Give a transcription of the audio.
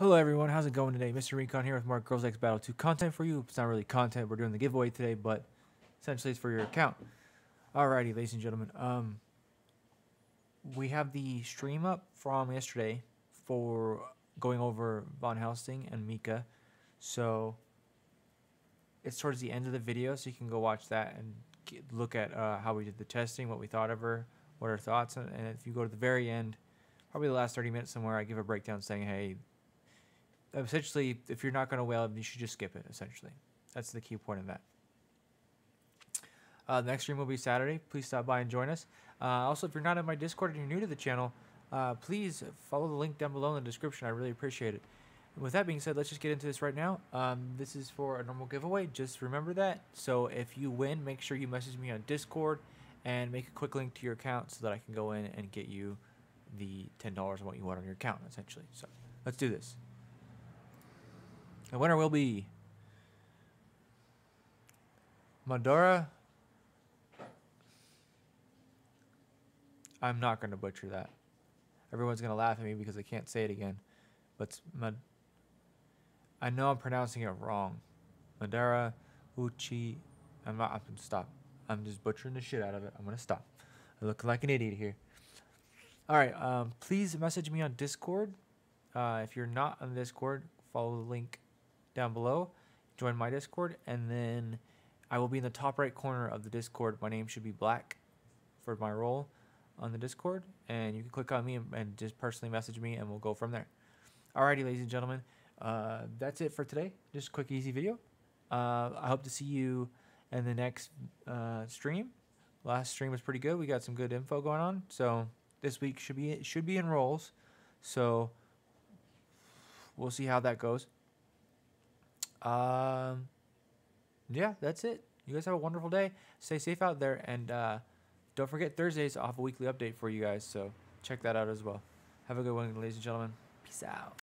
Hello everyone, how's it going today? Mr. Rincon here with more GirlsXBattle2 content for you. It's not really content, we're doing the giveaway today, but essentially it's for your account. Alrighty, ladies and gentlemen. We have the stream up from yesterday for going over Von Helsing and Mika. So it's towards the end of the video, so you can go watch that and look at how we did the testing, what we thought of her, what our thoughts. And if you go to the very end, probably the last 30 minutes somewhere, I give a breakdown saying, hey, essentially, if you're not going to whale, you should just skip it, essentially. That's the key point of that. The next stream will be Saturday. Please stop by and join us. Also, if you're not in my Discord and you're new to the channel, please follow the link down below in the description. I really appreciate it. And with that being said, let's just get into this right now. This is for a normal giveaway. Just remember that. So if you win, make sure you message me on Discord and make a quick link to your account so that I can go in and get you the $10 on what you want on your account, essentially. So let's do this. The winner will be Madara. I'm not going to butcher that. Everyone's going to laugh at me because I can't say it again. But I know I'm pronouncing it wrong. Madara Uchiha. I'm going to stop. I'm just butchering the shit out of it. I'm going to stop. I look like an idiot here. All right. Please message me on Discord. If you're not on Discord, follow the link down below, join my Discord, and then I will be in the top right corner of the Discord. My name should be Black for my role on the Discord, and you can click on me and just personally message me, and we'll go from there. Alrighty, ladies and gentlemen, that's it for today. Just a quick, easy video. I hope to see you in the next stream. Last stream was pretty good. We got some good info going on, so this week should be in rolls. So we'll see how that goes. Yeah, that's it. You guys have a wonderful day. Stay safe out there. And don't forget, Thursdays, I'll have a weekly update for you guys. So check that out as well. Have a good one, ladies and gentlemen. Peace out.